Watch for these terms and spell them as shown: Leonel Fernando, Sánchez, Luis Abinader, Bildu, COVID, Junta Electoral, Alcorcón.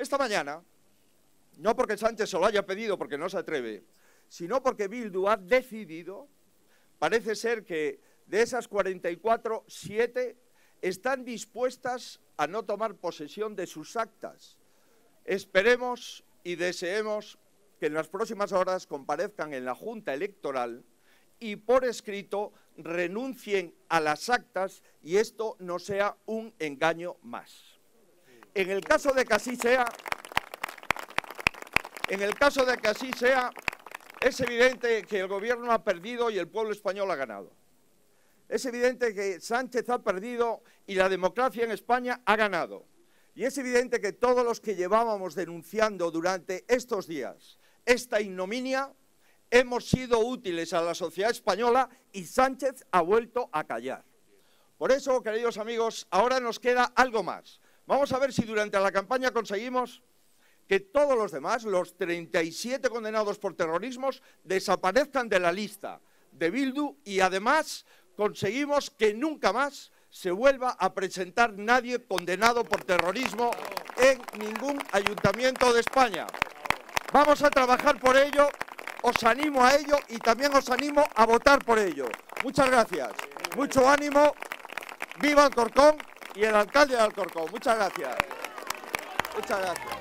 Esta mañana, no porque Sánchez se lo haya pedido, porque no se atreve, sino porque Bildu ha decidido, parece ser que de esas 44, 7 están dispuestas a no tomar posesión de sus actas. Esperemos y deseemos que en las próximas horas comparezcan en la Junta Electoral y por escrito renuncien a las actas y esto no sea un engaño más. En el caso de que así sea, es evidente que el Gobierno ha perdido y el pueblo español ha ganado. Es evidente que Sánchez ha perdido y la democracia en España ha ganado. Y es evidente que todos los que llevábamos denunciando durante estos días esta ignominia, hemos sido útiles a la sociedad española y Sánchez ha vuelto a callar. Por eso, queridos amigos, ahora nos queda algo más. Vamos a ver si durante la campaña conseguimos que todos los demás, los 37 condenados por terrorismos, desaparezcan de la lista de Bildu y además conseguimos que nunca más se vuelva a presentar nadie condenado por terrorismo en ningún ayuntamiento de España. Vamos a trabajar por ello, os animo a ello y también os animo a votar por ello. Muchas gracias, mucho ánimo, viva Alcorcón y el alcalde de Alcorcón. Muchas gracias. Muchas gracias.